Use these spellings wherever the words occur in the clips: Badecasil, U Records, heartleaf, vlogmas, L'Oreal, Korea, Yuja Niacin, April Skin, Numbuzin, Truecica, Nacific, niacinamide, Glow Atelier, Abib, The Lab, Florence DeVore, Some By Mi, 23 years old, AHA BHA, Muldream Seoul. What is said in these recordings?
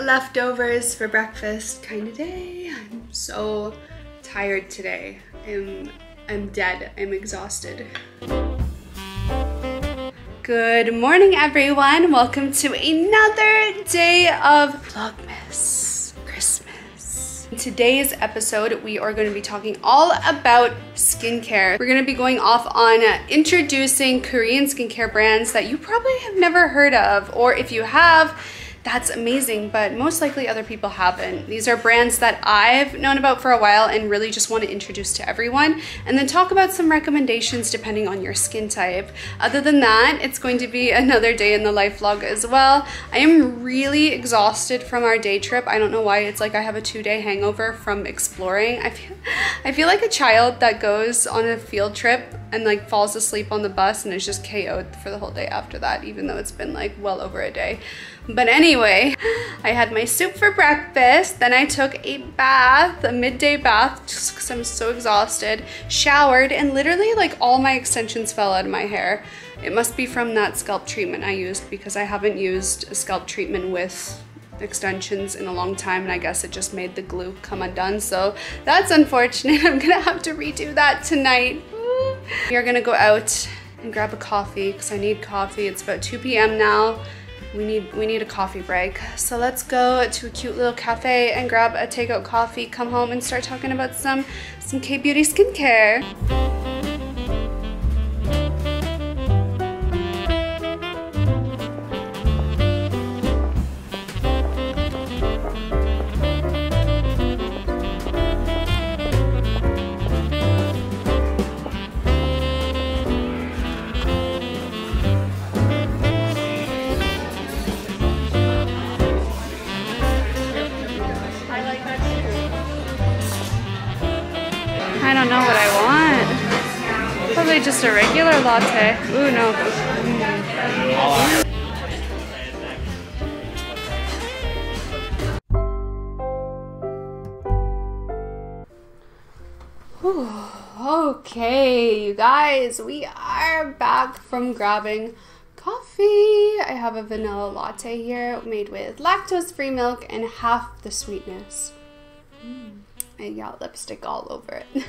leftovers for breakfast kind of day. I'm so tired today. I'm dead. I'm exhausted. Good morning, everyone. Welcome to another day of Vlogmas Christmas. In today's episode, we are going to be talking all about skincare. We're going to be going off on introducing Korean skincare brands that you probably have never heard of, or if you have, that's amazing, but most likely other people haven't. These are brands that I've known about for a while and really just want to introduce to everyone, and then talk about some recommendations depending on your skin type. Other than that, it's going to be another day in the life vlog as well. I am really exhausted from our day trip. I don't know why, it's like I have a 2-day hangover from exploring. I feel like a child that goes on a field trip and like falls asleep on the bus and is just KO'd for the whole day after that, even though it's been like well over a day. But anyway, I had my soup for breakfast, then I took a bath, a midday bath, just because I'm so exhausted, showered, and literally like all my extensions fell out of my hair. It must be from that scalp treatment I used, because I haven't used a scalp treatment with extensions in a long time, and I guess it just made the glue come undone, so that's unfortunate. I'm gonna have to redo that tonight. Ooh. We are gonna go out and grab a coffee, because I need coffee. It's about 2 p.m. now. We need a coffee break. So let's go to a cute little cafe and grab a takeout coffee, come home and start talking about some K-beauty skincare. Just a regular latte. Ooh, no. Ooh, okay, you guys, we are back from grabbing coffee. I have a vanilla latte here made with lactose-free milk and half the sweetness. I got lipstick all over it.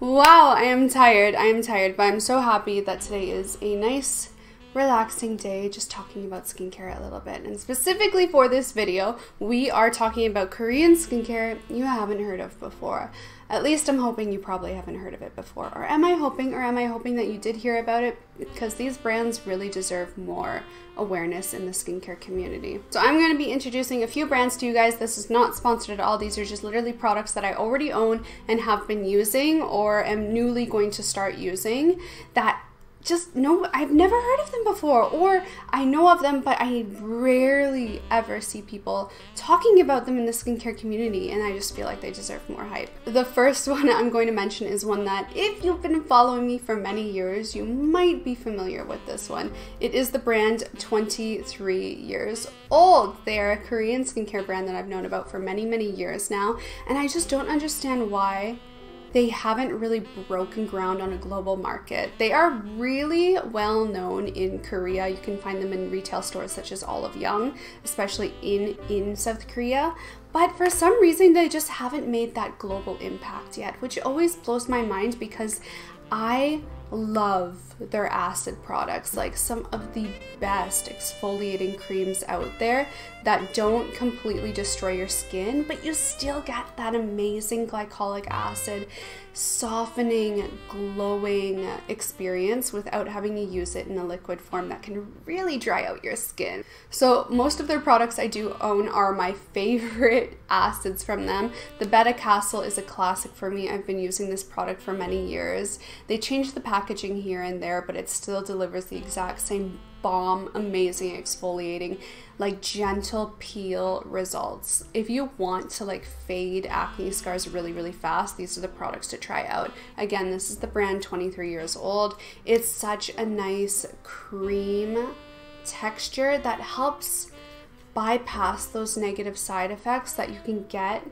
Wow, I am tired, but I'm so happy that today is a nice, relaxing day, just talking about skincare a little bit. And specifically for this video, we are talking about Korean skincare you haven't heard of before. At least I'm hoping you probably haven't heard of it before. Or am I hoping that you did hear about it? Because these brands really deserve more awareness in the skincare community. So I'm going to be introducing a few brands to you guys. This is not sponsored at all. These are just literally products that I already own and have been using or am newly going to start using that just no, I've never heard of them before, or I know of them, but I rarely ever see people talking about them in the skincare community, and I just feel like they deserve more hype. The first one I'm going to mention is one that if you've been following me for many years, you might be familiar with this one. It is the brand 23 years old. They're a Korean skincare brand that I've known about for many, many years now, and I just don't understand why they haven't really broken ground on a global market. They are really well known in Korea. You can find them in retail stores such as Olive Young, especially in South Korea. But for some reason, they just haven't made that global impact yet, which always blows my mind because I love their acid products, like some of the best exfoliating creams out there that don't completely destroy your skin, but you still get that amazing glycolic acid softening, glowing experience without having to use it in a liquid form that can really dry out your skin. So most of their products I do own are my favorite acids from them. The Badecasil is a classic for me. I've been using this product for many years. They changed the packaging here and there, but it still delivers the exact same bomb, amazing exfoliating, like gentle peel results. If you want to like fade acne scars really, really fast, these are the products to try out. Again, this is the brand 23 years old. It's such a nice cream texture that helps bypass those negative side effects that you can get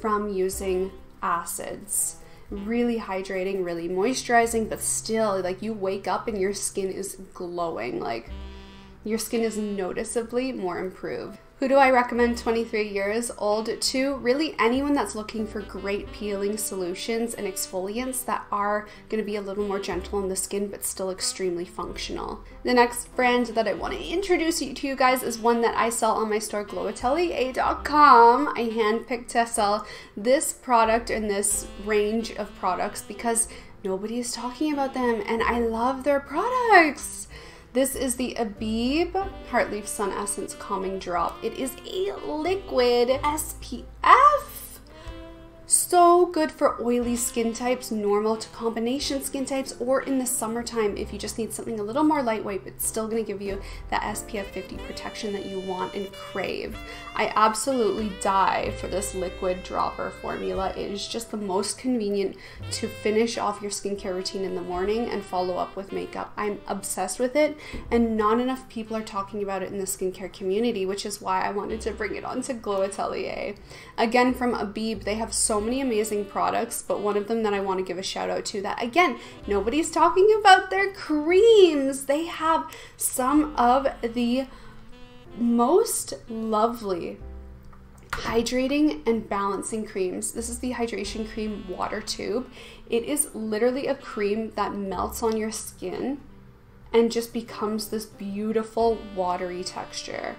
from using acids. Really hydrating, really moisturizing, but still like you wake up and your skin is glowing, like your skin is noticeably more improved. Who do I recommend 23 years old to? Really anyone that's looking for great peeling solutions and exfoliants that are going to be a little more gentle on the skin but still extremely functional. The next brand that I want to introduce you to you guys is one that I sell on my store, glowatelier.com. I handpicked to sell this product and this range of products because nobody is talking about them and I love their products. This is the Abib Heartleaf Sun Essence Calming Drop. It is a liquid SPF. So good for oily skin types, normal to combination skin types, or in the summertime if you just need something a little more lightweight but still gonna give you that SPF 50 protection that you want and crave. I absolutely die for this liquid dropper formula. It is just the most convenient to finish off your skincare routine in the morning and follow up with makeup. I'm obsessed with it and not enough people are talking about it in the skincare community, which is why I wanted to bring it on to Glow Atelier. Again, from Abib, they have so many amazing products, but one of them that I want to give a shout out to that, again, nobody's talking about their creams. They have some of the most lovely hydrating and balancing creams. This is the Hydration Cream Water Tube. It is literally a cream that melts on your skin and just becomes this beautiful watery texture.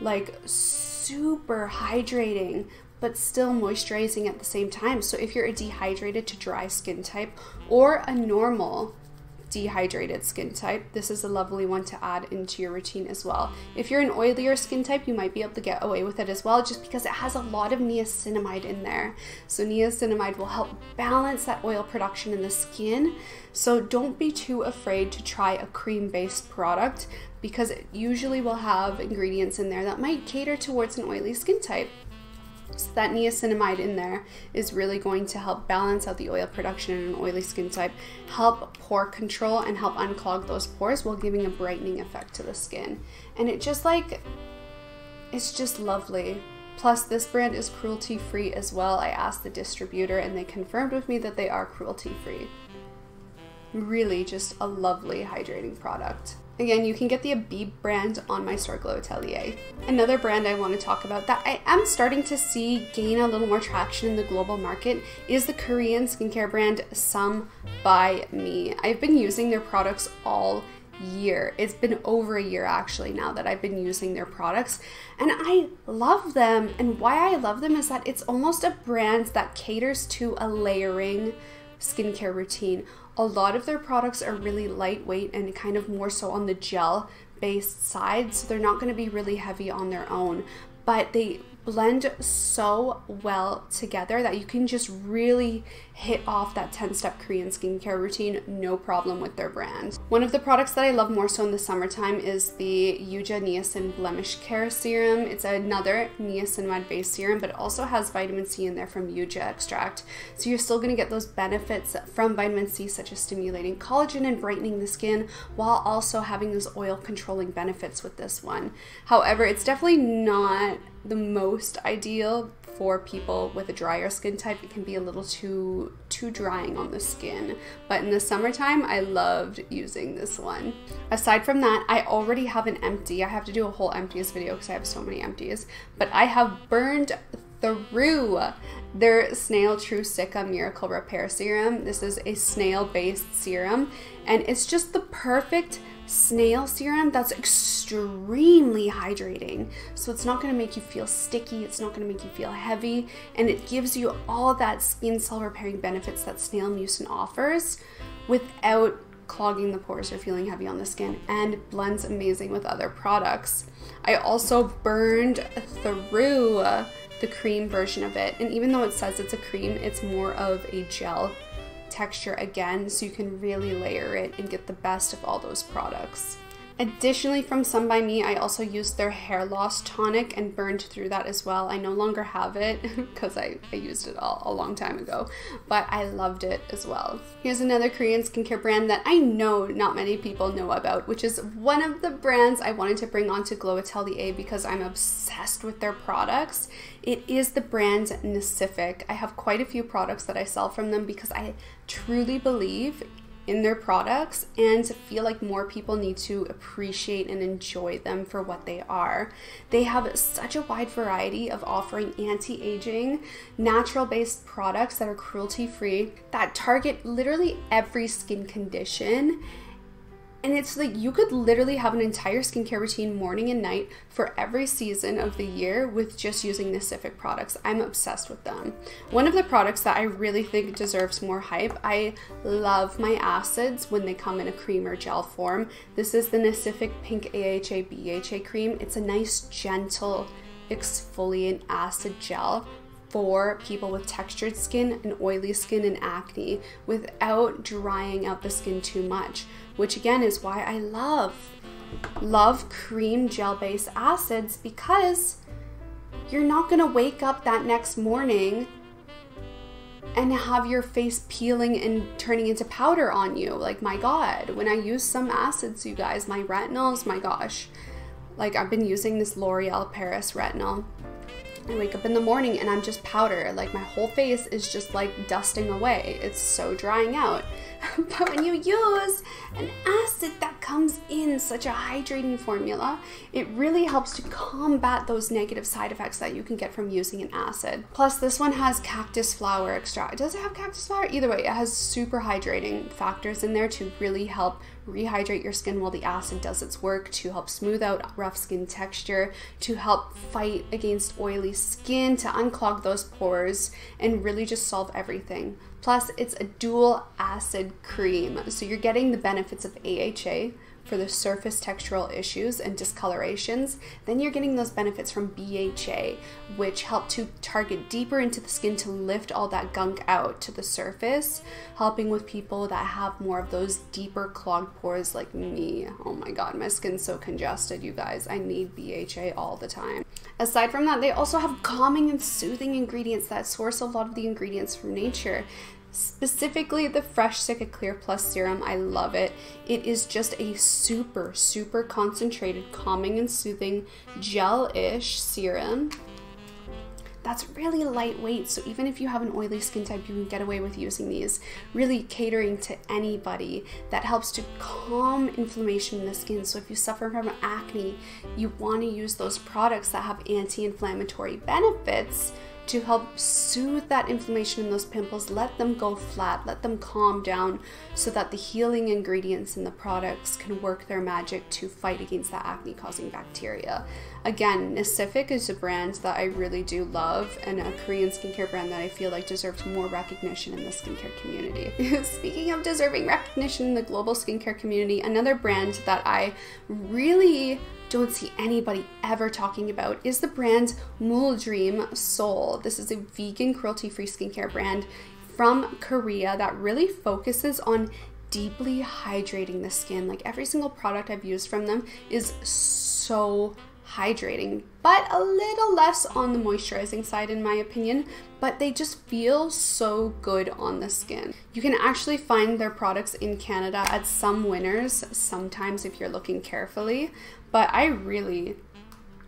Like super hydrating, but still moisturizing at the same time. So if you're a dehydrated to dry skin type or a normal dehydrated skin type, this is a lovely one to add into your routine as well. If you're an oilier skin type, you might be able to get away with it as well, just because it has a lot of niacinamide in there. So niacinamide will help balance that oil production in the skin. So don't be too afraid to try a cream-based product because it usually will have ingredients in there that might cater towards an oily skin type. So that niacinamide in there is really going to help balance out the oil production in an oily skin type, help pore control and help unclog those pores while giving a brightening effect to the skin. And it just like, it's just lovely. Plus this brand is cruelty free as well. I asked the distributor and they confirmed with me that they are cruelty free. Really just a lovely hydrating product. Again, you can get the Abib brand on my store, Glow Atelier. Another brand I want to talk about that I am starting to see gain a little more traction in the global market is the Korean skincare brand Some By Mi. I've been using their products all year. It's been over a year actually now that I've been using their products and I love them. And why I love them is that it's almost a brand that caters to a layering skincare routine. A lot of their products are really lightweight and kind of more so on the gel based side, so they're not going to be really heavy on their own, but they blend so well together that you can just really hit off that 10-step Korean skincare routine, no problem with their brand. One of the products that I love more so in the summertime is the Yuja Niacin Blemish Care Serum. It's another niacinamide-based serum, but it also has vitamin C in there from Yuja extract. So you're still gonna get those benefits from vitamin C, such as stimulating collagen and brightening the skin, while also having those oil-controlling benefits with this one. However, it's definitely not the most ideal for people with a drier skin type. It can be a little too drying on the skin, but in the summertime I loved using this one. Aside from that, I already have an empty. I have to do a whole empties video because I have so many empties, but I have burned through their Snail Truecica Miracle Repair Serum. This is a snail based serum and it's just the perfect snail serum that's extremely hydrating. So it's not going to make you feel sticky, it's not going to make you feel heavy, and it gives you all that skin cell repairing benefits that snail mucin offers without clogging the pores or feeling heavy on the skin, and blends amazing with other products. I also burned through the cream version of it, and even though it says it's a cream, it's more of a gel texture again, so you can really layer it and get the best of all those products. Additionally, from Some By Mi, I also used their hair loss tonic and burned through that as well. I no longer have it because I used it all a long time ago, but I loved it as well. Here's another Korean skincare brand that I know not many people know about, which is one of the brands I wanted to bring onto Glow Atelier because I'm obsessed with their products. It is the brand Nacific. I have quite a few products that I sell from them because I truly believe in their products and feel like more people need to appreciate and enjoy them for what they are. They have such a wide variety of offering anti-aging, natural-based products that are cruelty-free, that target literally every skin condition. And it's like you could literally have an entire skincare routine morning and night for every season of the year with just using Nacific products. I'm obsessed with them. One of the products that I really think deserves more hype, I love my acids when they come in a cream or gel form. This is the Nacific Pink AHA BHA cream. It's a nice gentle exfoliant acid gel for people with textured skin and oily skin and acne without drying out the skin too much, which again is why I love cream gel-based acids, because you're not gonna wake up that next morning and have your face peeling and turning into powder on you. Like, my God, when I use some acids, you guys, my retinols, my gosh. Like, I've been using this L'Oreal Paris retinol. I wake up in the morning and I'm just powder, like my whole face is just like dusting away. It's so drying out. But when you use an acid that comes in such a hydrating formula, it really helps to combat those negative side effects that you can get from using an acid. Plus this one has cactus flower extract. Does it have cactus flower? Either way, it has super hydrating factors in there to really help rehydrate your skin while the acid does its work, to help smooth out rough skin texture, to help fight against oily skin, to unclog those pores, and really just solve everything. Plus, it's a dual acid cream, so you're getting the benefits of AHA for the surface textural issues and discolorations. Then you're getting those benefits from BHA, which help to target deeper into the skin to lift all that gunk out to the surface, helping with people that have more of those deeper clogged pores like me. Oh my God, my skin's so congested, you guys. I need BHA all the time. Aside from that, they also have calming and soothing ingredients that source a lot of the ingredients from nature. Specifically the Truecica Clear Plus Serum, I love it. It is just a super, super concentrated, calming and soothing gel-ish serum that's really lightweight, so even if you have an oily skin type, you can get away with using these. Really catering to anybody, that helps to calm inflammation in the skin. So if you suffer from acne, you want to use those products that have anti-inflammatory benefits to help soothe that inflammation in those pimples, let them go flat, let them calm down so that the healing ingredients in the products can work their magic to fight against the acne-causing bacteria. Again, Nacific is a brand that I really do love, and a Korean skincare brand that I feel like deserves more recognition in the skincare community. Speaking of deserving recognition in the global skincare community, another brand that I really don't see anybody ever talking about is the brand Muldream Seoul. This is a vegan, cruelty-free skincare brand from Korea that really focuses on deeply hydrating the skin. Like, every single product I've used from them is so hydrating, but a little less on the moisturizing side in my opinion, but they just feel so good on the skin. You can actually find their products in Canada at some Winners sometimes if you're looking carefully, but I really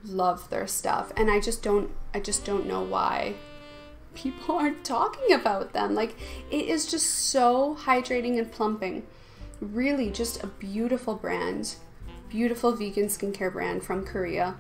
love their stuff, and I just don't know why people aren't talking about them. Like, it is just so hydrating and plumping. Really just a beautiful brand. Beautiful vegan skincare brand from Korea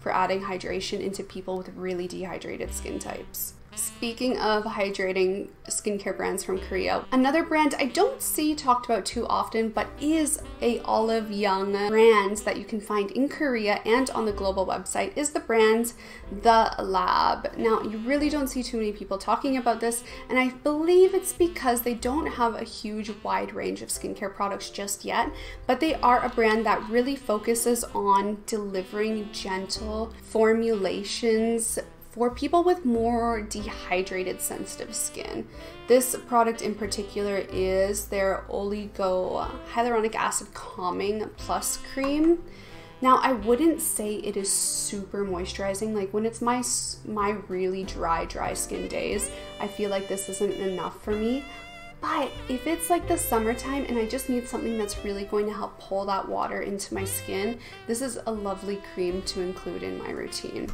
for adding hydration into people with really dehydrated skin types. Speaking of hydrating skincare brands from Korea, another brand I don't see talked about too often, but is a Olive Young brand that you can find in Korea and on the global website, is the brand The Lab. Now, you really don't see too many people talking about this, and I believe it's because they don't have a huge wide range of skincare products just yet, but they are a brand that really focuses on delivering gentle formulations for people with more dehydrated, sensitive skin. This product in particular is their Oligo Hyaluronic Acid Calming Plus Cream. Now, I wouldn't say it is super moisturizing. Like, when it's my really dry skin days, I feel like this isn't enough for me. But if it's like the summertime and I just need something that's really going to help pull that water into my skin, this is a lovely cream to include in my routine.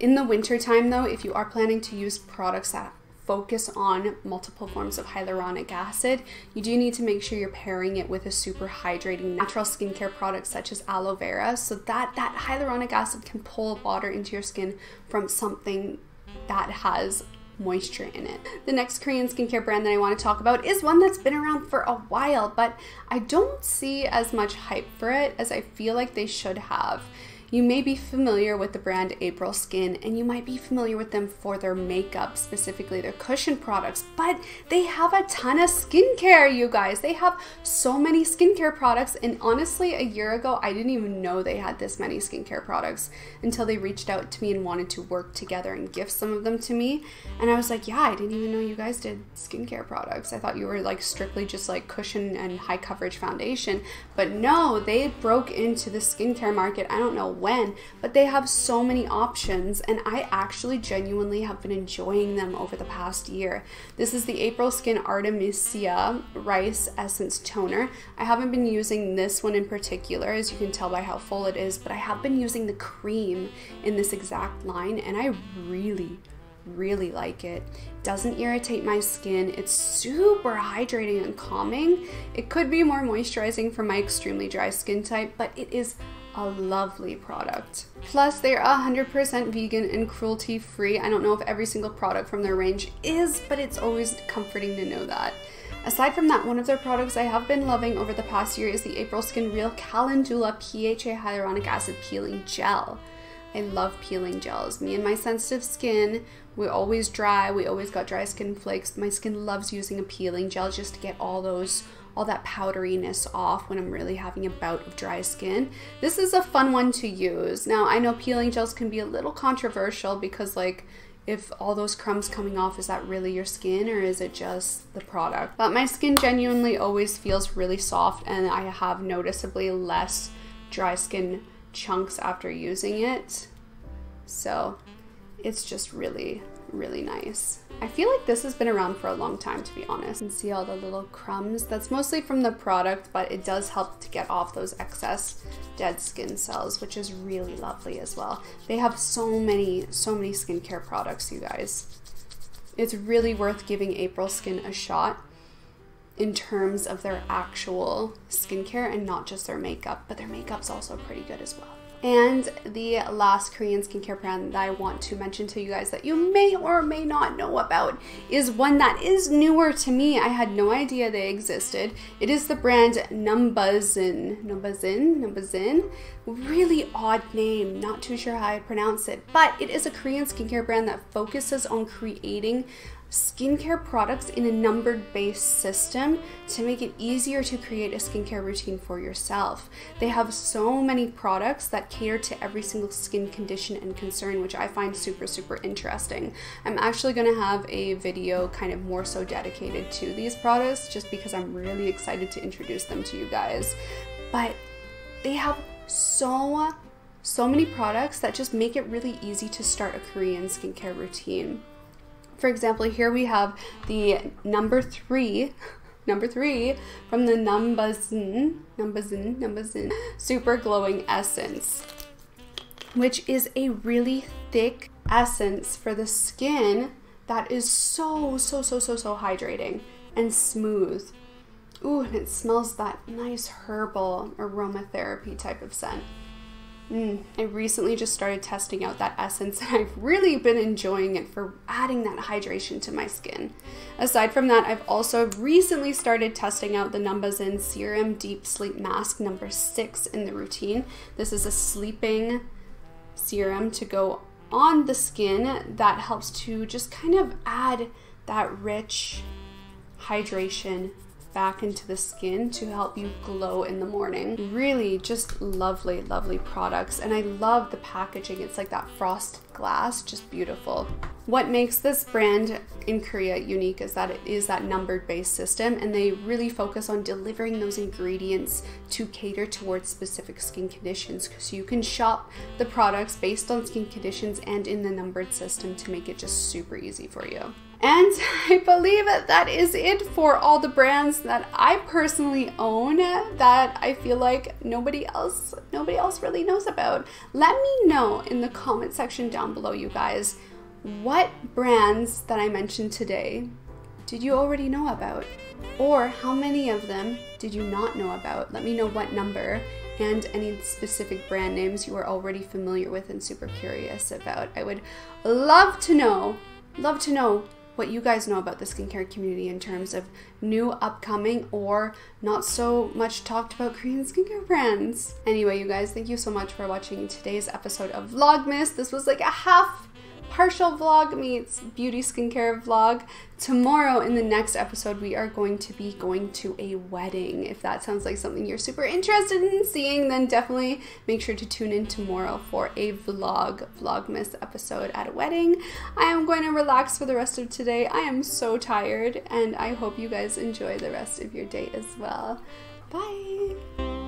In the wintertime though, if you are planning to use products that focus on multiple forms of hyaluronic acid, you do need to make sure you're pairing it with a super hydrating natural skincare product such as aloe vera, so that hyaluronic acid can pull water into your skin from something that has moisture in it. The next Korean skincare brand that I want to talk about is one that's been around for a while, but I don't see as much hype for it as I feel like they should have. You may be familiar with the brand April Skin, and you might be familiar with them for their makeup, specifically their cushion products, but they have a ton of skincare, you guys. They have so many skincare products, and honestly, a year ago, I didn't even know they had this many skincare products until they reached out to me and wanted to work together and gift some of them to me. And I was like, yeah, I didn't even know you guys did skincare products. I thought you were like strictly just like cushion and high coverage foundation, but no, they broke into the skincare market. I don't know when, but they have so many options, and I actually genuinely have been enjoying them over the past year. This is the April Skin Artemisia Rice Essence Toner. I haven't been using this one in particular, as you can tell by how full it is, but I have been using the cream in this exact line, and I really like it. Doesn't irritate my skin. It's super hydrating and calming. It could be more moisturizing for my extremely dry skin type, but it is a lovely product. Plus, they're 100% vegan and cruelty free. I don't know if every single product from their range is, but it's always comforting to know that. Aside from that, one of their products I have been loving over the past year is the April Skin Real Calendula PHA Hyaluronic Acid Peeling Gel. I love peeling gels. Me and my sensitive skin, we're always dry, we always got dry skin flakes. My skin loves using a peeling gel just to get all that powderiness off when I'm really having a bout of dry skin. This is a fun one to use. Now, I know peeling gels can be a little controversial because, like, if all those crumbs coming off, is that really your skin or is it just the product? But my skin genuinely always feels really soft, and I have noticeably less dry skin chunks after using it. So it's just really nice. I feel like this has been around for a long time, to be honest. And see all the little crumbs? That's mostly from the product, but it does help to get off those excess dead skin cells, which is really lovely as well. They have so many skincare products, you guys. It's really worth giving April Skin a shot in terms of their actual skincare and not just their makeup, but their makeup's also pretty good as well. And the last Korean skincare brand that I want to mention to you guys that you may or may not know about is one that is newer to me. I had no idea they existed. It is the brand Numbuzin. Really odd name. Not too sure how I pronounce it, but it is a Korean skincare brand that focuses on creating skincare products in a numbered based system to make it easier to create a skincare routine for yourself. They have so many products that cater to every single skin condition and concern, which I find super interesting. I'm actually going to have a video kind of more so dedicated to these products just because I'm really excited to introduce them to you guys. But they have so many products that just make it really easy to start a Korean skincare routine. For example, here we have the number three from the Numbuzin Super Glowing Essence, which is a really thick essence for the skin that is so hydrating and smooth. Ooh, and it smells that nice herbal aromatherapy type of scent. I recently just started testing out that essence, and I've really been enjoying it for adding that hydration to my skin. Aside from that, I've also recently started testing out the Numbuzin Serum Deep Sleep Mask number 6 in the routine. This is a sleeping serum to go on the skin that helps to just kind of add that rich hydration back into the skin to help you glow in the morning. Really just lovely products, and I love the packaging. It's like that frosted glass, just beautiful. What makes this brand in Korea unique is that it is that numbered based system, and they really focus on delivering those ingredients to cater towards specific skin conditions, so you can shop the products based on skin conditions and in the numbered system to make it just super easy for you. And I believe that is it for all the brands that I personally own that I feel like nobody else really knows about. Let me know in the comment section down below, you guys, What brands that I mentioned today did you already know about? Or how many of them did you not know about? Let me know what number and any specific brand names you are already familiar with and super curious about. I would love to know what you guys know about the skincare community in terms of new, upcoming, or not so much talked about Korean skincare brands. Anyway, you guys, thank you so much for watching today's episode of Vlogmas. This was like a half partial vlog meets beauty skincare vlog. Tomorrow in the next episode, we are going to be going to a wedding. If that sounds like something you're super interested in seeing, then definitely make sure to tune in tomorrow for a vlogmas episode at a wedding. I am going to relax for the rest of today. I am so tired, and I hope you guys enjoy the rest of your day as well. Bye.